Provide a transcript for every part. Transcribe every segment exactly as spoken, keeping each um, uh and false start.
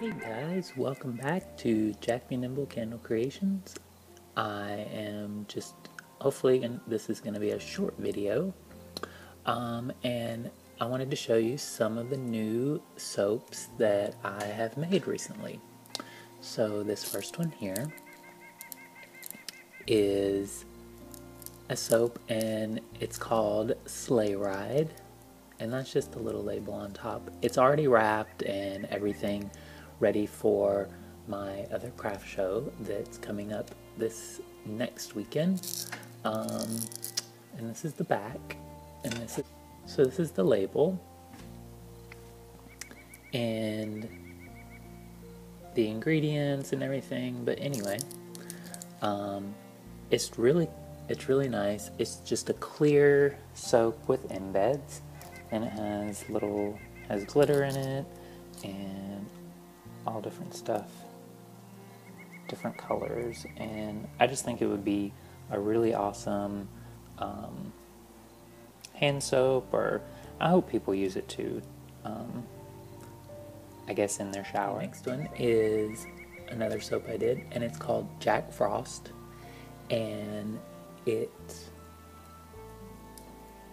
Hey guys, welcome back to Jack Be Nimble Candle Creations. I am just, hopefully gonna, this is going to be a short video, um, and I wanted to show you some of the new soaps that I have made recently. So this first one here is a soap and it's called Sleigh Ride, and that's just a little label on top. It's already wrapped and everything, ready for my other craft show that's coming up this next weekend. Um, and this is the back, and this is, so this is the label, and the ingredients and everything. But anyway, um, it's really, it's really nice. It's just a clear soap with embeds, and it has little, has glitter in it, and all different stuff, different colors, and I just think it would be a really awesome um, hand soap, or I hope people use it too, um, I guess in their shower. The next one is another soap I did, and it's called Jack Frost, and it,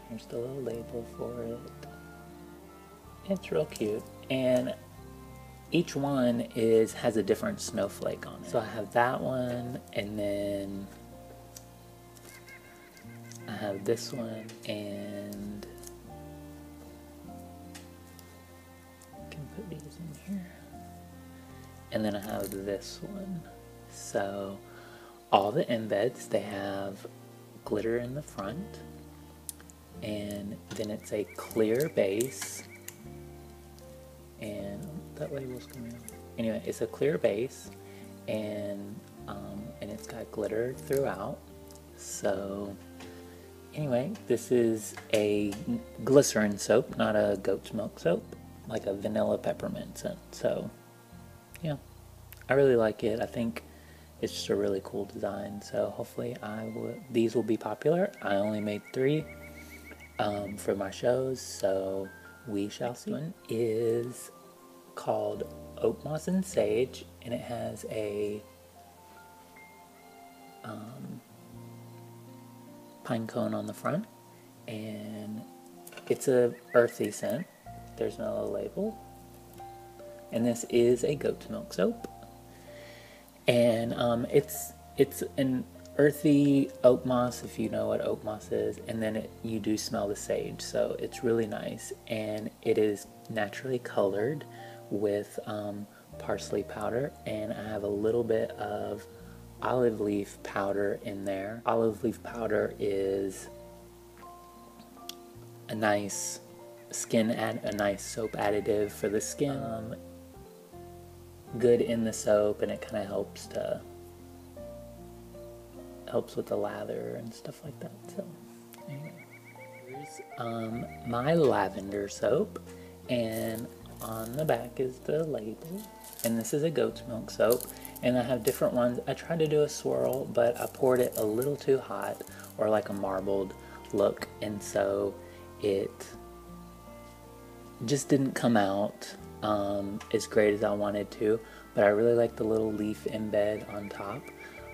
here's the little label for it, it's real cute, and each one is has a different snowflake on it. So I have that one, and then I have this one, and I can put these in here. And then I have this one. So all the embeds, they have glitter in the front, and then it's a clear base, and that label's coming out. Anyway, it's a clear base, and um, and it's got glitter throughout. So anyway, this is a glycerin soap, not a goat's milk soap, like a vanilla peppermint scent. So yeah, I really like it. I think it's just a really cool design. So hopefully, I will. These will be popular. I only made three um, for my shows, so we shall see. One is called Oakmoss and Sage, and it has a um, pine cone on the front, and it's a earthy scent. There's no label, and this is a goat's milk soap, and um, it's it's an earthy oak moss, if you know what oak moss is, and then it, you do smell the sage, so it's really nice, and it is naturally colored with um, parsley powder, and I have a little bit of olive leaf powder in there. Olive leaf powder is a nice skin add a nice soap additive for the skin. Um, good in the soap, and it kind of helps to helps with the lather and stuff like that. So anyway, here's um, my lavender soap, and on the back is the label, and this is a goat's milk soap, and I have different ones. I tried to do a swirl, but I poured it a little too hot, or like a marbled look, and so it just didn't come out um, as great as I wanted to, but I really like the little leaf embed on top.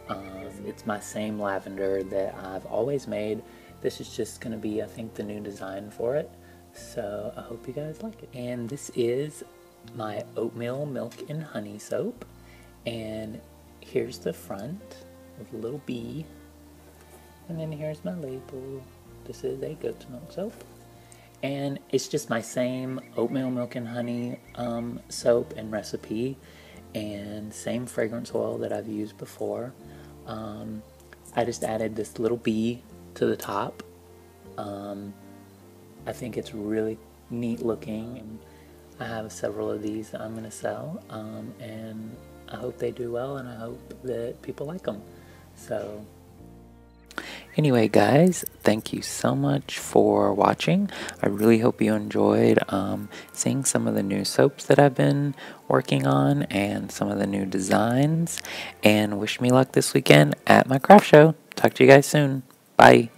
Um, it's my same lavender that I've always made. This is just going to be, I think, the new design for it. So I hope you guys like it. And this is my oatmeal milk and honey soap, and here's the front with a little bee, and then here's my label. This is a goat's milk soap, and it's just my same oatmeal milk and honey um, soap and recipe, and same fragrance oil that I've used before. um, I just added this little bee to the top. um, I think it's really neat looking, and I have several of these that I'm going to sell, um, and I hope they do well, and I hope that people like them. So anyway guys, thank you so much for watching. I really hope you enjoyed um, seeing some of the new soaps that I've been working on, and some of the new designs, and wish me luck this weekend at my craft show. Talk to you guys soon. Bye.